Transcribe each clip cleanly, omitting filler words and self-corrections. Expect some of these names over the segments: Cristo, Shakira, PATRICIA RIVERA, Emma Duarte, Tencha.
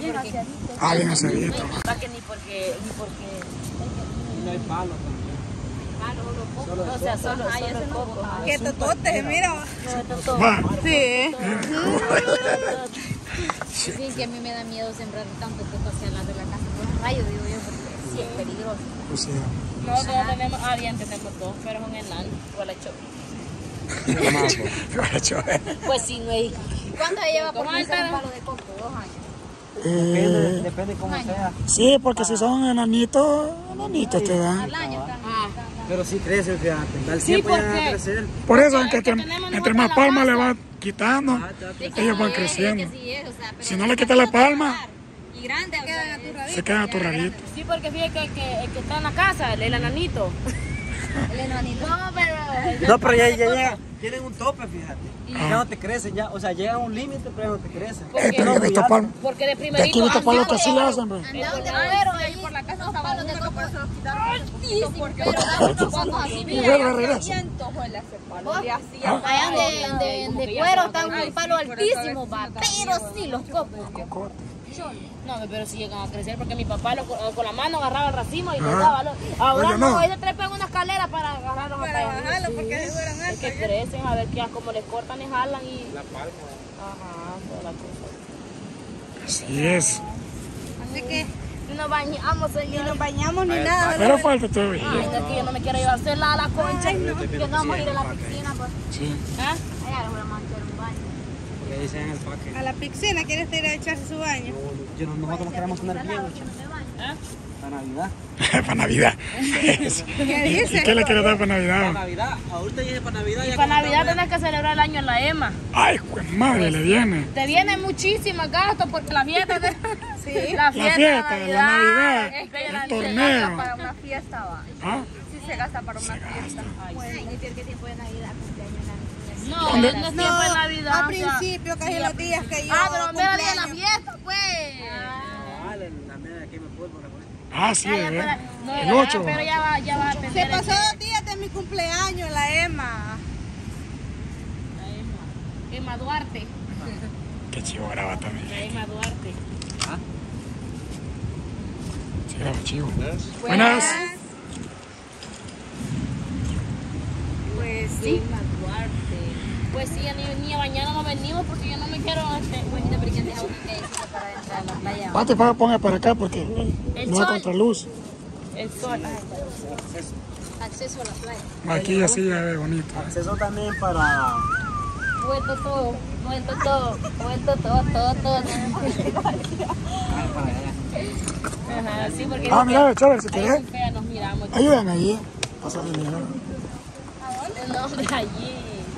Bien asadito. Ni porque no hay palo también. O sea, solo el coco. ¡Qué totote, mira! Sí. Sí, que a mí me da miedo sembrar tanto coco hacia la de la casa. Por rayo, digo yo, porque sí es peligroso. O sea. No tenemos, bien tenemos dos, pero es un enano, igual a Choque. Pues sí, güey. ¿Cuánto lleva por un palo de coco? 2 años. Depende cómo sea. Sí, porque si son enanitos te dan. Al año también. Pero sí crece, fíjate. Sí, porque va a crecer. Por eso, entre más palma le va quitando, ellos van creciendo. Si no le quitas la palma, se quedan aturraditos. Sí, porque fíjate que el que está en la casa, el enanito. No, pero ya llega. Tienen un tope, fíjate. Ya no te crecen, ya. O sea, llega a un límite, pero no te crecen. Porque de primerito. Aquí tapar lo que sí le hacen, bro. Por la casa estaba los de coco. Ay, sí, pero vamos así, mira. Cientos de palos. Allá de cuero están un palo altísimo, va. Pero sí, los cocos. No, pero si llegan a crecer, porque mi papá con la mano agarraba el racimo y lo daba. Ahora no, ellos trepan una escalera para agarrarlos. Para agarrarlos, porque se duran altos. Que crecen, a ver como les cortan y jalan y... La palma. Ajá, toda la cosa. Así es. Así que nos bañamos, ni nos bañamos ni nada. Pero falta todavía. Es que yo no me quiero llevar celada a la concha. Que vamos a ir a la piscina. Sí. Allá les voy a manchar un baño. A la piscina, ¿quieres ir a echarse su baño? Nosotros nos queremos poner bien. Para Navidad. Para Navidad. ¿Qué le quieres dar para Navidad? Para Navidad. Ahorita dije para Navidad. Y para Navidad tenés que celebrar el año en la EMA. Ay, pues madre, le viene. Te vienen muchísimos gastos porque la fiesta de Navidad. El torneo. Para una fiesta va. ¿Ah? Sí se gasta para una fiesta. Pueden iniciar que tiempo de Navidad, cumpleaños. No, en Navidad, a principio, casi los días que yo. Pero mera día de la fiesta, pues. La mera de aquí me puedo poner. Sí, el 8. Pero ya va a tener. Se pasó 2 días de mi cumpleaños, la Emma. Emma Duarte. Qué chivo graba también. La Emma Duarte. Sí, graba chivo. Buenas. Pues sí. Emma Duarte. Pues sí, ni a mañana no venimos porque yo no me quiero para entrar a la playa. Pate, ponga para acá porque no hay contraluz. El sol. Acceso a la playa. Aquí así ya ve bonito. Acceso también para... Vuelto todo. Ajá, sí, porque... mira, chaval, se quedó. Ayúdame allí. Pasa de mirar. ¿A dónde? No, allí.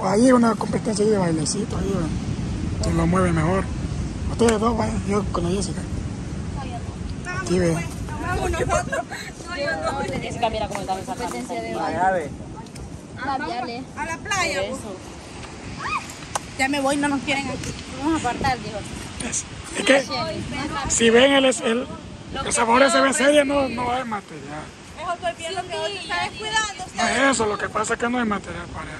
Ahí una competencia de bailecito, ahí quien lo mueve mejor. Ustedes dos vayan, yo con la Jessica. Aquí ve. Vamos nosotros. No. Jessica, mira cómo estamos sacando. Competencia de baile. A la playa. Ya me voy, no nos quieren aquí. Vamos a apartar, dijo. Es que si ven el sabor ese ve serio, no hay material. Mejor estoy viendo que vos te estás descuidando. No, eso, lo que pasa es que no hay material para él.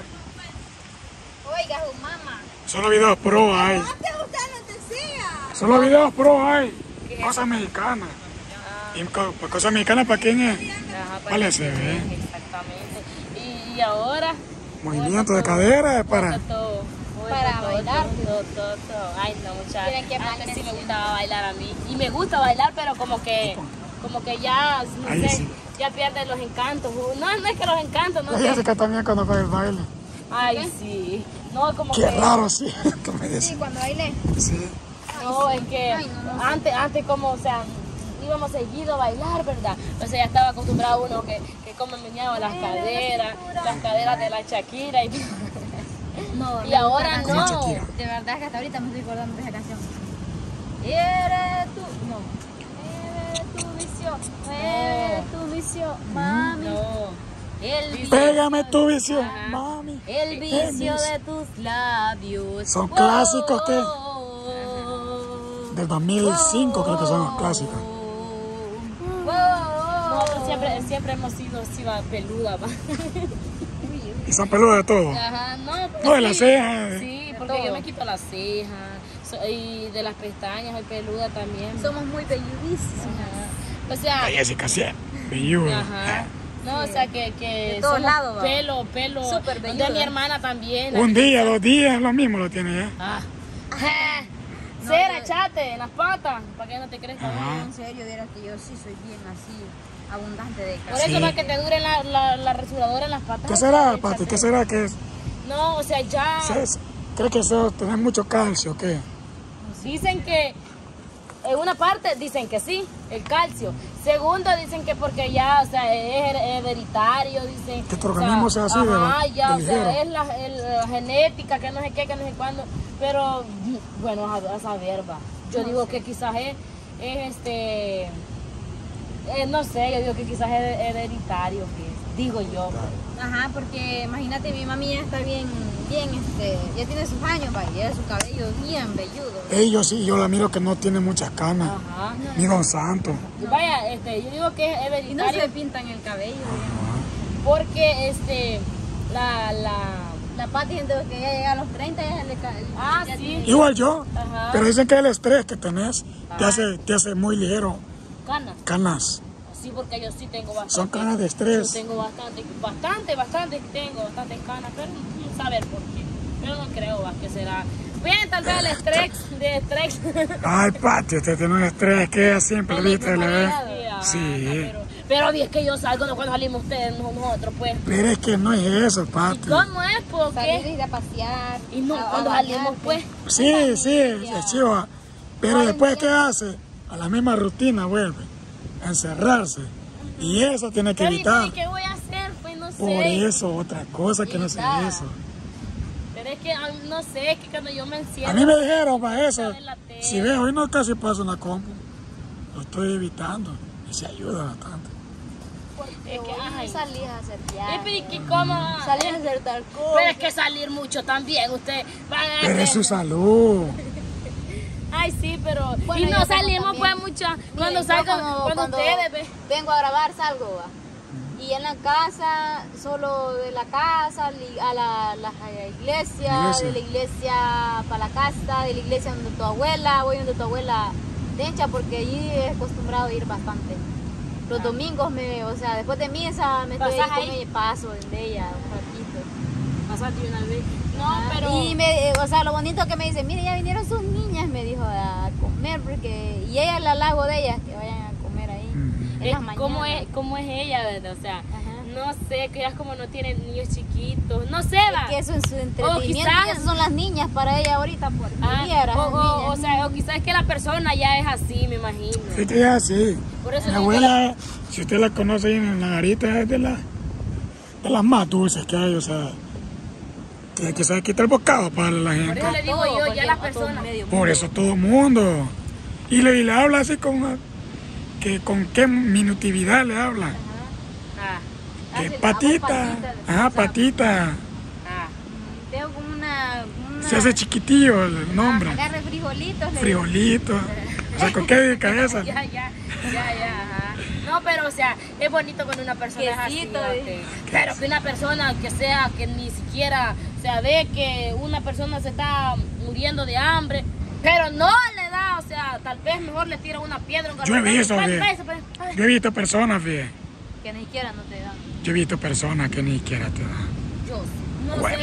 Oiga, su mamá. Solo videos pro hay. Antes usted nos decía. Solo videos pro hay. Cosas mexicanas. Cosas mexicanas para quienes. Vale, se ve. Exactamente. Y ahora. Movimiento de cadera para. Para bailar. Ay, no, muchachos. Antes sí me gustaba bailar a mí. Y me gusta bailar, pero como que ya. No sé, ya pierden los encantos. No es que los encantos. No sé. Que también cuando fue el baile. Ay, sí. No, como que... Qué raro, sí. Sí, cuando bailé. Sí. No, es que antes como, o sea, íbamos seguido a bailar, ¿verdad? O sea, ya estaba acostumbrado uno que como meneaba las caderas de la Shakira. Y ahora no. De verdad es que hasta ahorita me estoy acordando de esa canción. Eres tu vicio, mami. Pégame tu vicio, mami. El vicio de tus labios. Son clásicos que del 2005 creo que son los clásicos. Nosotros siempre hemos sido peludas. Y son peludas de todo. Ajá, no, de las cejas. Sí, porque yo me quito las cejas. y de las pestañas, soy peluda también. Somos muy pelludísimas. O sea... Ahí se casea, pelluda. Ajá. No, sí. O sea que todos lados, pelo. Súper belluda. De mi hermana también. Un día, dos días, lo mismo lo tiene ya. Ah. No, cera, chate, en las patas, para que no te crezca. No, en serio, vieras que yo sí soy bien así, abundante de casa. Por eso para que te dure la rasuradora en las patas. ¿Qué será, Pati? ¿Qué será que es? No, o sea, ya... ¿Crees que eso tiene mucho calcio o qué? Dicen que... En una parte dicen que sí, el calcio. Segundo dicen que porque ya, o sea, es hereditario, dicen... Que tu organismo sea así, ajá, ya, o sea, es la genética, que no sé qué, que no sé cuándo. Pero, bueno, a saber, va. Yo digo que quizás es no sé, yo digo que quizás es hereditario, pues, digo yo. Ajá, porque imagínate, mi mami ya está bien, ya tiene sus años, va, ya su cabello bien velludo. Yo sí, yo la miro que no tiene muchas canas, ajá, ni don Santo. No. Vaya, yo digo que es hereditario. Y no se pintan el cabello, ajá, porque, la Pati, gente, que ya llega a los 30, ya le cae. Ah, sí. Tiene... Igual yo, ajá, pero dicen que el estrés que tenés te hace muy ligero. Canas. Sí, porque yo sí tengo bastante. Son canas de estrés. Yo tengo bastantes canas, pero no saber por qué. Pero no creo que será. Bien, tal vez el estrés, Ay, Pati, usted tiene un estrés que es siempre, ¿viste? Sí. Pero es que yo salgo, no cuando salimos ustedes, nosotros, pues. Pero es que no es eso, Pati. ¿Y cómo es? ¿Por qué? Salir, ir a pasear. Y no, cuando salimos, pues. Sí, es chiva. Pero después, ¿qué hace? A la misma rutina vuelve, a encerrarse. Y eso tiene que evitar. ¿Y qué voy a hacer? Pues no sé. Por eso, otra cosa que no sé eso. Pero es que, no sé, es que cuando yo me encierro... A mí me dijeron para eso. Si ves, hoy no casi paso una compu. Lo estoy evitando. Y se ayuda bastante. Es que no salís a hacer viajes. Salís a hacer tal cosa. Pero es que salir mucho también, usted. Pero es su salud. Ay, sí, pero... Bueno, y no salimos, pues, muchas... Cuando salgo, cuando ustedes... Vengo a grabar, salgo, va. Y en la casa, solo de la casa, a la iglesia, de la iglesia para la casa, de la iglesia donde tu abuela, voy donde tu abuela Tencha, porque allí he acostumbrado a ir bastante. Los domingos, después de misa, me estoy ahí con ella, paso de ella un ratito. Pasaste una vez. No, pero... Y lo bonito que me dice, mire, ya vinieron sus niñas, me dijo, a comer, porque... Y ella la halago de ellas, que vayan a comer ahí, en las mañanas. ¿Cómo es ella, verdad? O sea, ajá, no sé, que ellas como no tienen niños chiquitos, no sé, va. Es que eso es su entretenimiento, quizás... esas son las niñas para ella ahorita, porque o quizás es que la persona ya es así, me imagino. Sí, que ya es así. Por eso la abuela, si usted la conoce en la garita, es de las más dulces que hay, o sea... Tiene que saber quitar el bocado para la gente. Por eso le digo yo, ya las personas. Por eso todo el mundo. Y le habla así con qué minutividad le habla. Que patita. Ajá, patita. Tengo como una... Se hace chiquitillo el nombre. Agarre frijolitos. Frijolitos. O sea, ¿con qué cabeza? Ya. No, pero o sea, es bonito cuando una persona Quesito, es así, pero que una persona que sea, que ni siquiera ve que una persona se está muriendo de hambre, pero no le da, o sea, tal vez mejor le tira una piedra. Un yo he visto personas, fíjate. Que ni siquiera no te dan. Yo he visto personas que ni siquiera te dan. Yo no sé.